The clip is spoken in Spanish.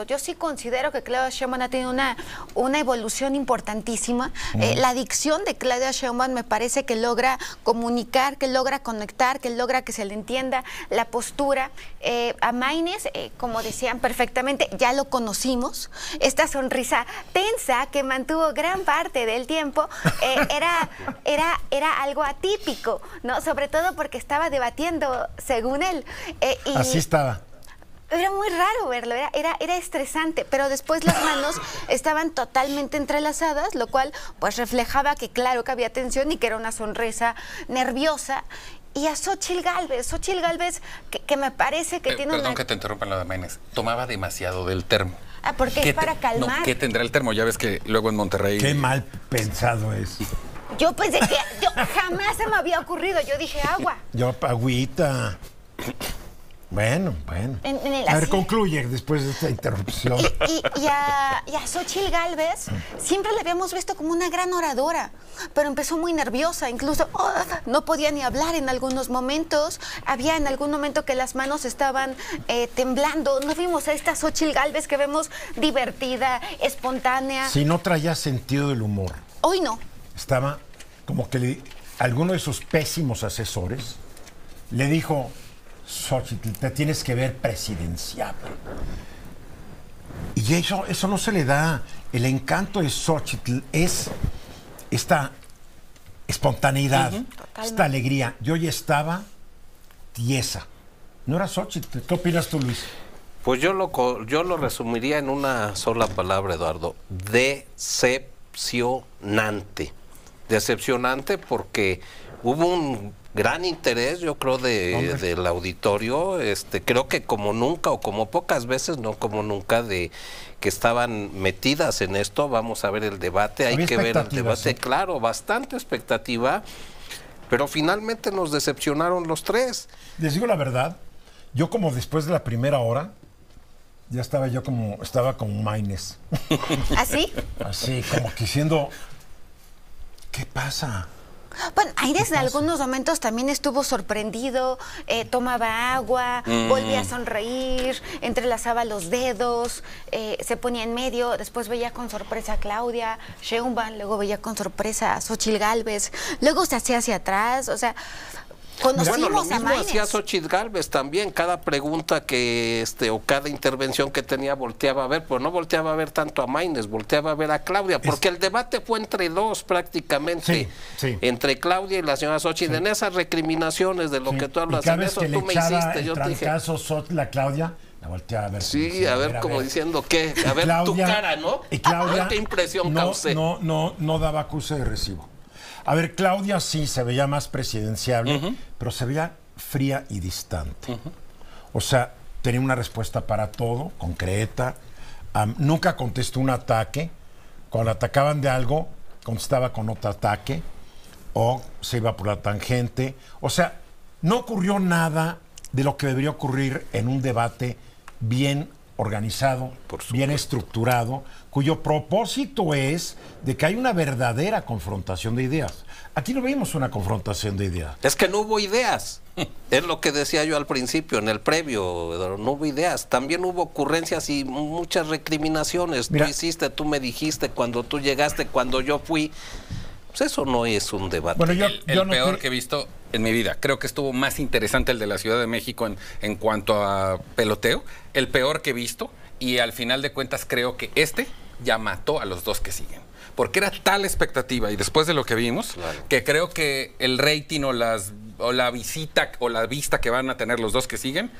cierto. Yo sí considero que Claudia Sheinbaum ha tenido una evolución importantísima. La dicción de Claudia Sheinbaum me parece que logra comunicar, que logra conectar, que logra que se le entienda la postura. A Máynez, como decían perfectamente, ya lo conocimos. Esta sonrisa tensa que mantuvo gran parte del tiempo era algo atípico, ¿no? Sobre todo porque estaba debatiendo, según él. Así estaba. Era muy raro verlo, era estresante, pero después las manos estaban totalmente entrelazadas, lo cual pues reflejaba que claro que había tensión y que era una sonrisa nerviosa. Y a Xóchitl Gálvez, que me parece que tiene Perdón que te interrumpa, la de Máynez, tomaba demasiado del termo. Ah, porque es para calmar. No, ¿qué tendrá el termo? Ya ves que luego en Monterrey... Qué mal pensado es. Yo pensé que... jamás se me había ocurrido, yo dije agua. Yo, agüita... Bueno. A ver, concluye después de esta interrupción. Y a Xóchitl Gálvez siempre la habíamos visto como una gran oradora, pero empezó muy nerviosa, incluso no podía ni hablar en algunos momentos. Había en algún momento que las manos estaban temblando. No vimos a esta Xóchitl Gálvez que vemos divertida, espontánea. Si no traía sentido del humor. Hoy no. Estaba como que alguno de sus pésimos asesores le dijo... Xóchitl, te tienes que ver presidenciable. Y eso no se le da. El encanto de Xóchitl es esta espontaneidad, esta alegría. Yo ya estaba tiesa. No era Xóchitl. ¿Qué opinas tú, Luis? Pues yo lo resumiría en una sola palabra, Eduardo. Decepcionante. Decepcionante porque hubo un... gran interés, yo creo, del auditorio, creo que como nunca o como pocas veces, no como nunca, de que estaban metidas en esto. Vamos a ver el debate, hay que ver el debate, ¿sí? Claro, bastante expectativa, pero finalmente nos decepcionaron los tres. Les digo la verdad, yo como después de la primera hora, ya estaba yo como, estaba con Máynez. ¿Así? Así, como que diciendo, ¿qué pasa? Bueno, Aires en algunos momentos también estuvo sorprendido, tomaba agua, volvía a sonreír, entrelazaba los dedos, se ponía en medio, después veía con sorpresa a Claudia Sheinbaum, luego veía con sorpresa a Xóchitl Gálvez, luego se hacía hacia atrás, o sea... Bueno, lo mismo hacía Xóchitl Gálvez también, cada pregunta que o cada intervención que tenía volteaba a ver, pero no volteaba a ver tanto a Máynez, volteaba a ver a Claudia, porque el debate fue entre dos prácticamente, entre Claudia y la señora Xóchitl, en esas recriminaciones de lo que tú hablas, en eso tú me hiciste, yo te dije. La Claudia la volteaba a ver. Sí, a ver, como diciendo que, a ver tu cara, ¿no? Y Claudia, ¿qué impresión causé? No daba acuse de recibo. A ver, Claudia sí se veía más presidenciable, pero se veía fría y distante. O sea, tenía una respuesta para todo, concreta. Nunca contestó un ataque. Cuando la atacaban de algo, contestaba con otro ataque. O se iba por la tangente. O sea, no ocurrió nada de lo que debería ocurrir en un debate bien organizado, bien estructurado, cuyo propósito es de que hay una verdadera confrontación de ideas. Aquí no vimos una confrontación de ideas. Es que no hubo ideas. Es lo que decía yo al principio, en el previo, no hubo ideas. También hubo ocurrencias y muchas recriminaciones. Mira, tú hiciste, tú me dijiste, cuando tú llegaste, cuando yo fui. Pues eso no es un debate. Bueno, el peor que he visto en mi vida. Creo que estuvo más interesante el de la Ciudad de México en cuanto a peloteo. El peor que he visto. Y al final de cuentas creo que ya mató a los dos que siguen. Porque era tal expectativa. Y después de lo que vimos, que creo que el rating o la visita o la vista que van a tener los dos que siguen...